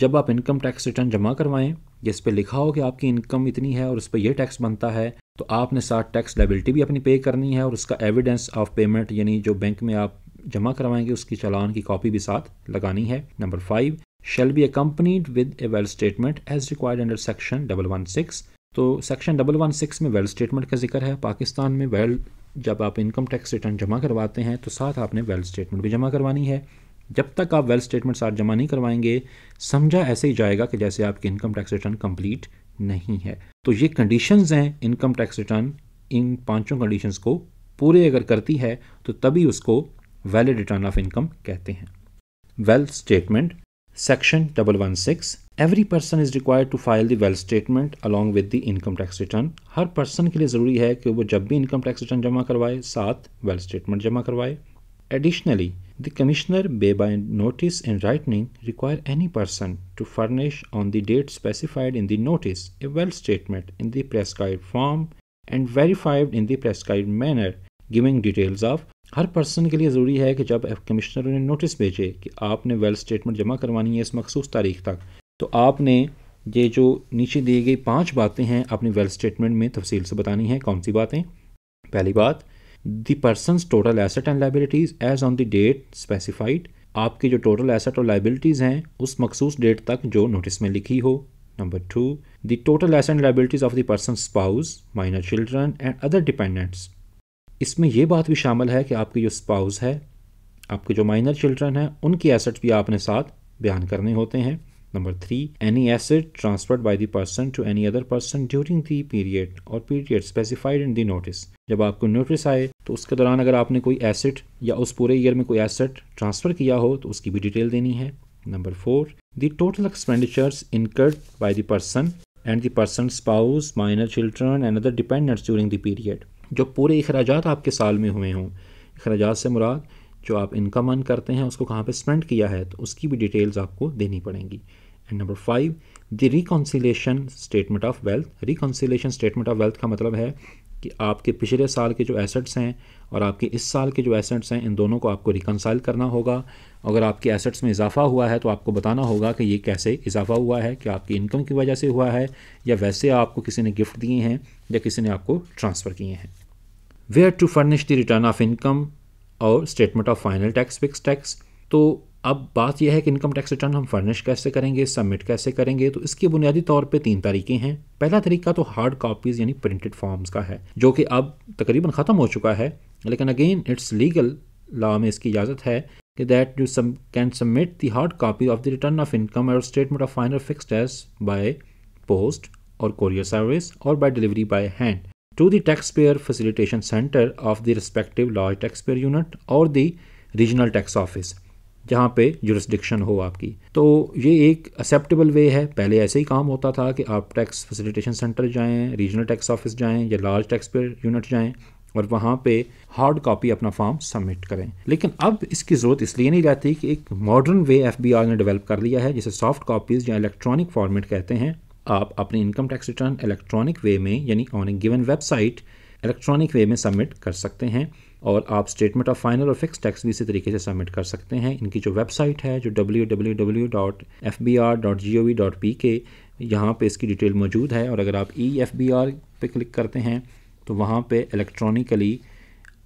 जब आप इनकम टैक्स रिटर्न जमा करवाएं जिस पे लिखा हो कि आपकी इनकम इतनी है और उस पर यह टैक्स बनता है, तो आपने साथ टैक्स लायबिलिटी भी अपनी पे करनी है और उसका एविडेंस ऑफ पेमेंट यानी जो बैंक में आप जमा करवाएंगे उसकी चालान की कॉपी भी साथ लगानी है. Number 5, shall be accompanied with a wealth statement as required under section 116. तो सेक्शन 116 में वेल स्टेटमेंट का जिक्र है. पाकिस्तान में वेल जब आप इनकम टैक्स रिटर्न जमा करवाते हैं तो साथ आपने वेल स्टेटमेंट भी जमा करवानी है. जब तक आप वेल स्टेटमेंट साथ जमा नहीं करवाएंगे समझा ऐसे ही जाएगा कि जैसे आपकी इनकम टैक्स रिटर्न कंप्लीट नहीं है. तो ये कंडीशंस हैं इनकम टैक्स रिटर्न, इन 5 कंडीशंस को पूरे अगर करती है तो तभी उसको वैलिड रिटर्न ऑफ इनकम कहते हैं. Wealth statement section 116. Every person is required to file the wealth statement along with the income tax return. हर पर्सन के लिए ज़रूरी है कि वो जब भी इनकम टैक्स रिटर्न जमा करवाए साथ वेल स्टेटमेंट जमा करवाए. Additionally, the Commissioner may by notice in writing require any person to furnish on the date specified in the notice a well statement in the prescribed form and verified in the prescribed manner, giving details of. हर person के लिए ज़रूरी है कि जब commissioner ने notice भेजे कि आपने वेल स्टेटमेंट जमा करवानी है इस मखसूस तारीख तक, तो आपने ये जो नीचे दी गई 5 बातें हैं अपनी वेल्थ स्टेटमेंट में तफसील से बतानी है। कौन सी बातें? पहली बात, the person's total asset and liabilities as on the date specified, आपके जो टोटल एसेट और लाइबिलिटीज़ हैं उस मखसूस डेट तक जो नोटिस में लिखी हो। Number 2, the total asset and liabilities of the person spouse, minor children and other dependents, इसमें यह बात भी शामिल है कि आपके जो स्पाउस है, आपके जो माइनर चिल्ड्रन हैं, उनकी एसेट्स भी आपने साथ बयान करने होते हैं। Number 3, any asset transferred by the person to any other person during the period और period specified in the notice, जब आपको नोटिस आए तो उसके दौरान अगर आपने कोई एसेट या उस पूरे ईयर में कोई एसेट ट्रांसफ़र किया हो तो उसकी भी डिटेल देनी है। Number 4, the total expenditures incurred by the person and the person spouse, minor children and other dependents during the period, जो पूरे अखराजात आपके साल में हुए हों। अखराजात से मुराद जो आप इनकम अर्न करते हैं उसको कहाँ पे स्पेंड किया है, तो उसकी भी डिटेल्स आपको देनी पड़ेंगी। And number 5, the reconciliation statement of wealth. Reconciliation statement of wealth का मतलब है कि आपके पिछले साल के जो एसेट्स हैं और आपके इस साल के जो एसेट्स हैं, इन दोनों को आपको रिकॉन्साइल करना होगा। अगर आपके एसेट्स में इजाफा हुआ है तो आपको बताना होगा कि ये कैसे इजाफा हुआ है, कि आपकी इनकम की वजह से हुआ है या वैसे आपको किसी ने गिफ्ट दिए हैं या किसी ने आपको ट्रांसफ़र किए हैं। Where to furnish the return of income और statement of final tax, fix tax. तो अब बात यह है कि इनकम टैक्स रिटर्न हम फर्निश कैसे करेंगे, सबमिट कैसे करेंगे, तो इसके बुनियादी तौर पे 3 तरीके हैं। पहला तरीका तो हार्ड कॉपीज़ यानी प्रिंटेड फॉर्म्स का है, जो कि अब तकरीबन ख़त्म हो चुका है, लेकिन अगेन इट्स लीगल लॉ में इसकी इजाज़त है कि that you can submit the hard copy of the return of income और statement of final fix tax by post और कोरियर सर्विस और by delivery by hand to the taxpayer facilitation center of the respective large taxpayer unit or the regional tax office, जहाँ पे jurisdiction हो आपकी। तो ये एक acceptable way है। पहले ऐसे ही काम होता था कि आप tax facilitation center जाएँ, regional tax office जाएँ या large taxpayer unit जाएँ और वहाँ पे हार्ड कॉपी अपना फॉर्म सबमिट करें। लेकिन अब इसकी ज़रूरत इसलिए नहीं रहती कि एक मॉडर्न वे FBR ने डेवलप कर लिया है, जिसे सॉफ्ट कॉपीज़ या इलेक्ट्रॉनिक फॉर्मेट कहते हैं। आप अपनी income tax return electronic way में यानी on a given website electronic way में सबमिट कर सकते हैं और आप स्टेटमेंट ऑफ फाइनल और फिक्स टैक्स भी इसी तरीके से सबमिट कर सकते हैं। इनकी जो वेबसाइट है जो www.fbr.gov.pk, यहाँ पे इसकी डिटेल मौजूद है और अगर आप EFBR पे क्लिक करते हैं तो वहाँ पे इलेक्ट्रॉनिकली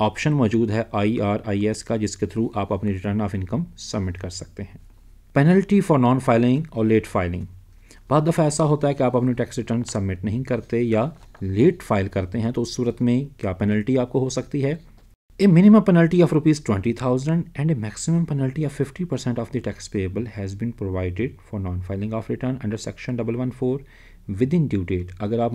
ऑप्शन मौजूद है IRIS का, जिसके थ्रू आप अपनी रिटर्न ऑफ इनकम सबमिट कर सकते हैं। पेनल्टी फॉर नॉन फाइलिंग और लेट फाइलिंग। बहुत दफ़ा ऐसा होता है कि आप अपनी टैक्स रिटर्न सबमिट नहीं करते या लेट फाइल करते हैं, तो उस सूरत में क्या पेनल्टी आपको हो सकती है? A minimum penalty of ₹20,000 and a maximum penalty of 50% of the tax payable has been provided for non filing of return under section 114 within due date. अगर आप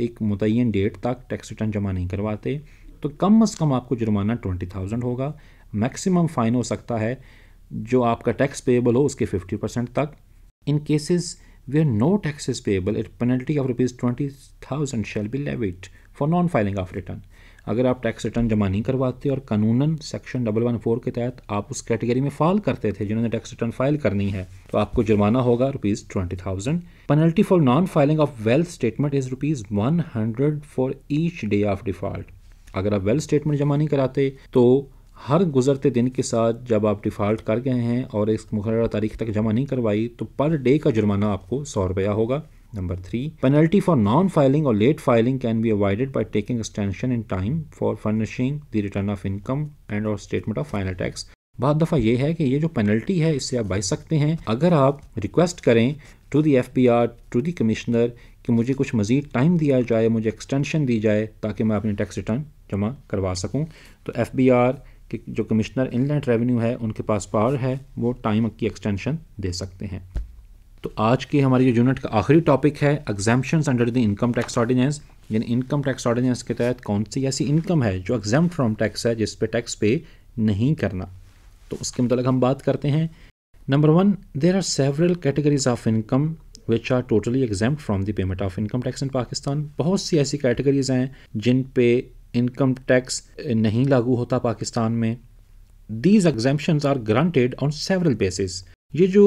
एक मुतय्यन डेट तक टैक्स रिटर्न जमा नहीं करवाते तो कम अज़ कम आपको जुर्माना 20,000 होगा। मैक्सिमम फ़ाइन हो सकता है जो आपका टैक्स पेएबल हो उसके 50% तक। In cases where no tax is payable, a penalty of ₹20,000 shall be levied for non-filing of return। अगर आप टैक्स रिटर्न जमा नहीं करवाते और कानूनन सेक्शन 114 के तहत आप उस कैटेगरी में फॉल करते थे जिन्होंने टैक्स रिटर्न फाइल करनी है, तो आपको जुर्माना होगा ₹20,000। Penalty for non filing of wealth statement is ₹100 for each day of default. अगर आप वेल्थ स्टेटमेंट जमा नहीं कराते तो हर गुजरते दिन के साथ जब आप डिफ़ाल्ट कर गए हैं और इस मुकर्रर तारीख तक जमा नहीं करवाई तो पर डे का जुर्माना आपको ₹100 होगा। Number 3, penalty for non filing और late filing can be avoided by taking extension in time for furnishing the return of income and और स्टेटमेंट ऑफ फाइनल टैक्स। बहुत दफ़ा ये है कि ये जो पेनल्टी है इससे आप बच सकते हैं अगर आप रिक्वेस्ट करें to the FBR, to the commissioner कि मुझे कुछ मज़ीद टाइम दिया जाए, मुझे एक्सटेंशन दी जाए ताकि मैं अपनी टैक्स रिटर्न जमा करवा सकूँ। तो FBR कि जो कमिश्नर इनलैंड रेवेन्यू है उनके पास पावर है, वो टाइम की एक्सटेंशन दे सकते हैं। तो आज के हमारी जो यूनिट का आखिरी टॉपिक है exemptions under the income tax ordinance, यानी इनकम टैक्स ऑर्डिनेंस के तहत कौन सी ऐसी इनकम है जो एग्जम्प्ट फ्रॉम टैक्स है, जिस पे टैक्स पे नहीं करना, तो उसके मतलब हम बात करते हैं। Number 1, there are several categories of income which are totally exempt from the payment of income tax in Pakistan. बहुत सी ऐसी कैटेगरीज हैं जिन पे इनकम टैक्स नहीं लागू होता पाकिस्तान में। These exemptions are granted on several basis. ये जो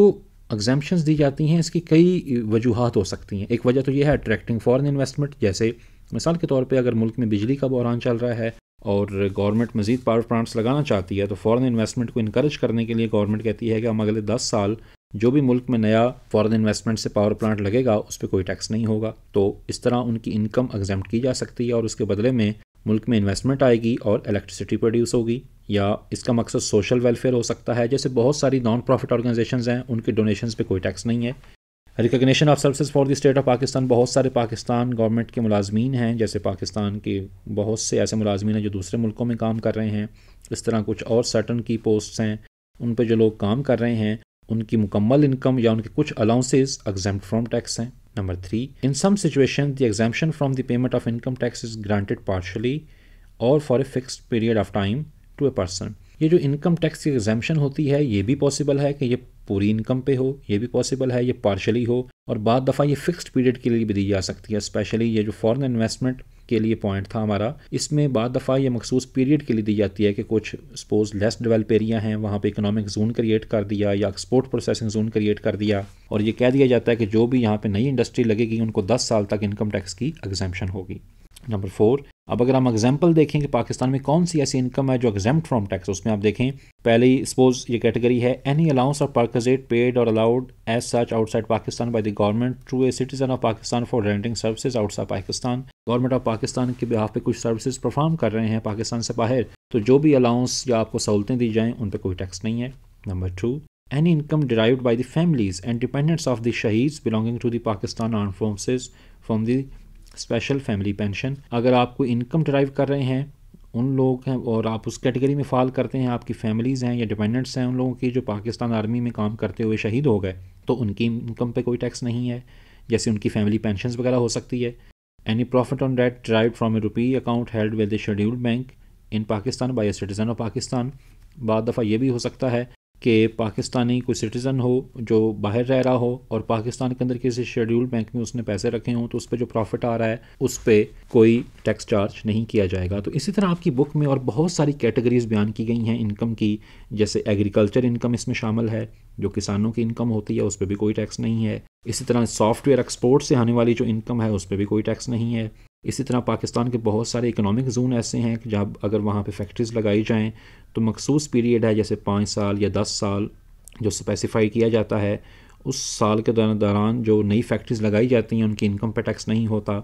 एग्जम्पशंस दी जाती हैं इसकी कई वजूहत हो सकती हैं। एक वजह तो ये है अट्रैक्टिंग फॉरेन इन्वेस्टमेंट, जैसे मिसाल के तौर पे अगर मुल्क में बिजली का बहरान चल रहा है और गवर्नमेंट मजीद पावर प्लांट्स लगाना चाहती है तो फॉरेन इन्वेस्टमेंट को इनकरेज करने के लिए गवर्नमेंट कहती है कि हम अगले 10 साल जो भी मुल्क में नया फॉरेन इन्वेस्टमेंट से पावर प्लांट लगेगा उस पर कोई टैक्स नहीं होगा। तो इस तरह उनकी इनकम एग्जेम्प्ट की जा सकती है और उसके बदले में मुल्क में इन्वेस्टमेंट आएगी और इलेक्ट्रिसिटी प्रोड्यूस होगी। या इसका मकसद सोशल वेलफेयर हो सकता है, जैसे बहुत सारी नॉन प्रॉफिट ऑर्गेनाइजेशंस हैं, उनके डोनेशंस पे कोई टैक्स नहीं है। Recognition of services for the state of Pakistan, बहुत सारे पाकिस्तान गवर्नमेंट के मुलाजमीन हैं, जैसे पाकिस्तान के बहुत से ऐसे मुलाजमीन हैं जो दूसरे मुल्कों में काम कर रहे हैं। इस तरह कुछ और सर्टन की पोस्ट्स हैं, उन पर जो लोग काम कर रहे हैं उनकी मुकम्मल इनकम या उनके कुछ अलाउंसेस एग्जेम्प्ट फ्रॉम टैक्स हैं। Number 3, in some situation, the exemption from the payment of income tax is granted partially or for a fixed period of time to a person. ये जो income tax की exemption होती है ये भी possible है कि ये पूरी income पे हो, ये भी possible है ये partially हो, और बाद दफ़ा ये fixed period के लिए भी दी जा सकती है। स्पेशली ये जो foreign investment के लिए पॉइंट था हमारा, इसमें बाद दफ़ा ये मखसूस पीरियड के लिए दी जाती है कि कुछ सपोज लेस डेवलप एरिया हैं वहाँ पे इकोनॉमिक जोन क्रिएट कर दिया या एक्सपोर्ट प्रोसेसिंग जोन क्रिएट कर दिया, और ये कह दिया जाता है कि जो भी यहाँ पे नई इंडस्ट्री लगेगी उनको 10 साल तक इनकम टैक्स की एग्जेम्पशन होगी। नंबर 4, अब अगर हम एग्जाम्पल देखें कि पाकिस्तान में कौन सी ऐसी इनकम है जो एग्जेम्प्ट फ्रॉम टैक्स, उसमें आप देखें पहली सपोज ये कैटेगरी है एनी अलाउंस और परक्विजिट पेड और allowed as such outside Pakistan by the government to a citizen of Pakistan for rendering services outside Pakistan. Government of Pakistan के बिहाफ पे कुछ सर्विसेज परफॉर्म कर रहे हैं पाकिस्तान से बाहर, तो जो भी अलाउंस या आपको सहूलतें दी जाएँ उन पर कोई टैक्स नहीं है। Number 2, any income derived by the families and dependents of the शहीद belonging to the Pakistan arm forces from the special family pension. अगर आपको इनकम डिराइव कर रहे हैं उन लोग हैं और आप उस कैटेगरी में फाल करते हैं, आपकी फैमिलीज़ हैं या डिपेंडेंट्स हैं उन लोगों की जो पाकिस्तान आर्मी में काम करते हुए शहीद हो गए, तो उनकी इनकम पे कोई टैक्स नहीं है, जैसे उनकी फैमिली पेंशन्स वगैरह हो सकती है। Any profit on debt derived from a rupee account held with the scheduled bank in Pakistan by a citizen of Pakistan. बाद दफ़ा ये भी हो सकता है कि पाकिस्तानी कोई सिटीज़न हो जो बाहर रह रहा हो और पाकिस्तान के अंदर किसी शेड्यूल्ड बैंक में उसने पैसे रखे हों, तो उस पर जो प्रॉफिट आ रहा है उस पर कोई टैक्स चार्ज नहीं किया जाएगा। तो इसी तरह आपकी बुक में और बहुत सारी कैटेगरीज बयान की गई हैं इनकम की, जैसे एग्रीकल्चर इनकम इसमें शामिल है जो किसानों की इनकम होती है, उस पर भी कोई टैक्स नहीं है। इसी तरह सॉफ्टवेयर एक्सपोर्ट से आने वाली जो इनकम है उस पर भी कोई टैक्स नहीं है। इसी तरह पाकिस्तान के बहुत सारे इकोनॉमिक जोन ऐसे हैं कि जहाँ अगर वहाँ पे फैक्ट्रीज़ लगाई जाएं तो मखसूस पीरियड है, जैसे 5 साल या 10 साल जो स्पेसिफाई किया जाता है, उस साल के दौरान जो नई फैक्ट्रीज़ लगाई जाती हैं उनकी इनकम पर टैक्स नहीं होता।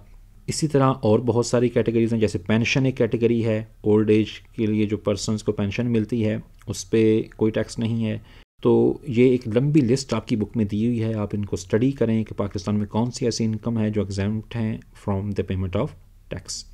इसी तरह और बहुत सारी कैटेगरीज हैं, जैसे पेंशन एक कैटेगरी है, ओल्ड एज के लिए जो पर्सनस को पेंशन मिलती है उस पर कोई टैक्स नहीं है। तो ये एक लंबी लिस्ट आपकी बुक में दी हुई है, आप इनको स्टडी करें कि पाकिस्तान में कौन सी ऐसी इनकम है जो एग्जेम्प्ट हैं from the payment of tax.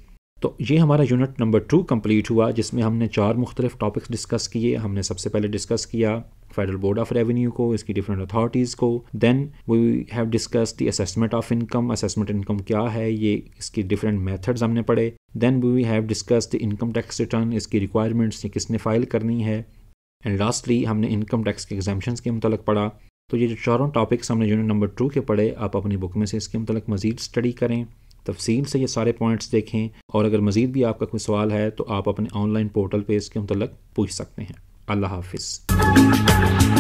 तो ये हमारा यूनिट नंबर 2 कंप्लीट हुआ, जिसमें हमने 4 मुख्तलिफ टॉपिक्स डिस्कस किए। हमने सबसे पहले डिस्कस किया फेडरल बोर्ड ऑफ रेवेन्यू को, इसकी डिफरेंट अथॉरिटीज़ को। Then we have discuss the assessment of income, assessment income क्या है, ये इसकी डिफरेंट मेथड्स हमने पढ़े। Then we have discuss the income tax return, इसकी रिक्वायरमेंट्स, ये किसने फाइल करनी है। एंड लास्टली हमने इनकम टैक्स के एग्जाम्पशंस के मुतलक पढ़ा। तो ये जो 4 टॉपिक्स हमने यूनिट नंबर 2 के पढ़े, आप अपनी बुक में से इसके मुतलक मज़ीद स्टडी करें, तफसील से ये सारे पॉइंट्स देखें, और अगर मज़ीद भी आपका कोई सवाल है तो आप अपने ऑनलाइन पोर्टल पे इसके मुतलक पूछ सकते हैं। अल्लाह हाफिज़।